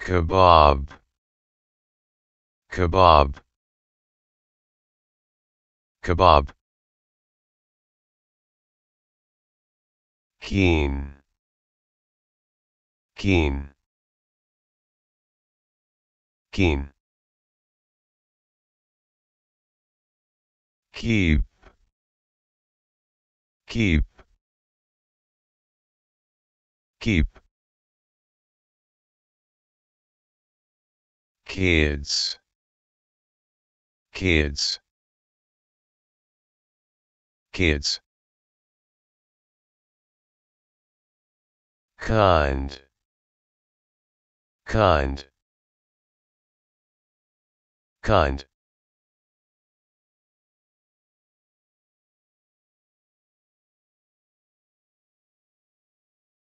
Kebab. Kebab. Kebab. Keen. Keen. Keen. Keep. Keep. Keep. Kids. Kids. Kids. Kind. Kind. Kind.